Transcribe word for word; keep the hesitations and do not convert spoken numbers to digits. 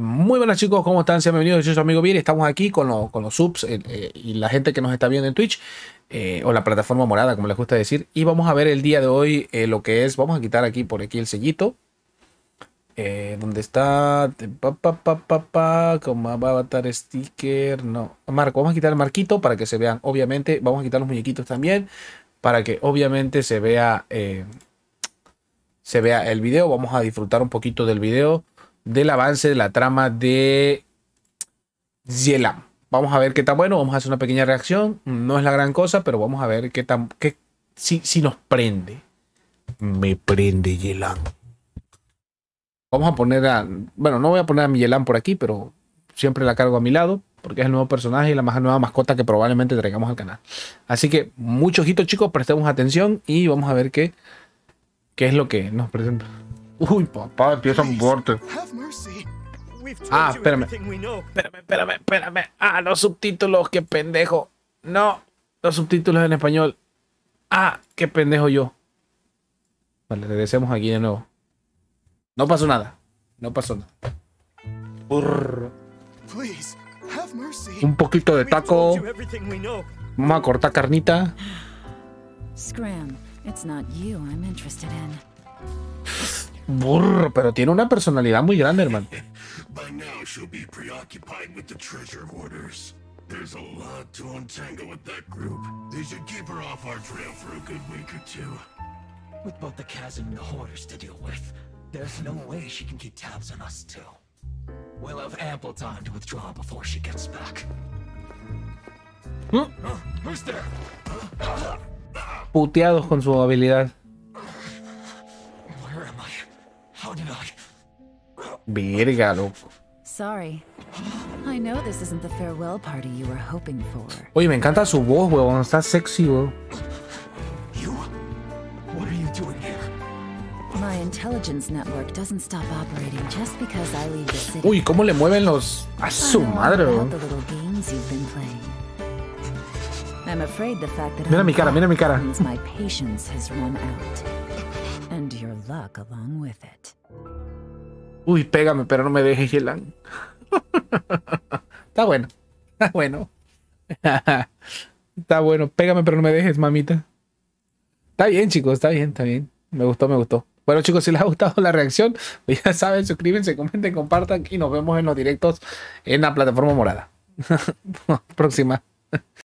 Muy buenas chicos, ¿cómo están? Sean bienvenidos, yo soy su amigo Biel. Estamos aquí con, lo, con los subs eh, eh, y la gente que nos está viendo en Twitch eh, o la plataforma morada, como les gusta decir. Y vamos a ver el día de hoy eh, lo que es. Vamos a quitar aquí por aquí el sellito. Eh, ¿Dónde está? Pa, pa, pa, pa, pa, como avatar sticker. No, Marco, vamos a quitar el marquito para que se vean. Obviamente, vamos a quitar los muñequitos también para que obviamente se vea, eh, se vea el video. Vamos a disfrutar un poquito del video, del avance de la trama de Yelan. Vamos a ver qué tan bueno. Vamos a hacer una pequeña reacción. No es la gran cosa, pero vamos a ver qué tan... Qué, si, si nos prende. Me prende Yelan. Vamos a poner a... Bueno, no voy a poner a mi Yelan por aquí, pero siempre la cargo a mi lado, porque es el nuevo personaje y la más nueva mascota que probablemente traigamos al canal. Así que mucho ojito, chicos. Prestemos atención y vamos a ver qué, qué es lo que nos presenta. Uy, papá, empieza un corte. Ah, espérame. Espérame, espérame, espérame. Ah, los subtítulos, qué pendejo. No, los subtítulos en español. Ah, qué pendejo yo. Vale, regresemos aquí de nuevo. No pasó nada. No pasó nada. Urr. Un poquito de taco. Vamos a cortar carnita. Scram, it's not you I'm interested in. Burro, pero tiene una personalidad muy grande, hermano. Puteados con su habilidad. Verga, loco. Oye, me encanta su voz, weón. Está sexy, weón. Uy, cómo le mueven los... A su madre, weón. Mira mi cara, mira mi cara. Uy, pégame, pero no me dejes, Yelan. Está bueno, está bueno. Está bueno, pégame, pero no me dejes, mamita. Está bien, chicos, está bien, está bien. Me gustó, me gustó. Bueno, chicos, si les ha gustado la reacción, ya saben, suscríbanse, comenten, compartan y nos vemos en los directos en la plataforma morada. Próxima.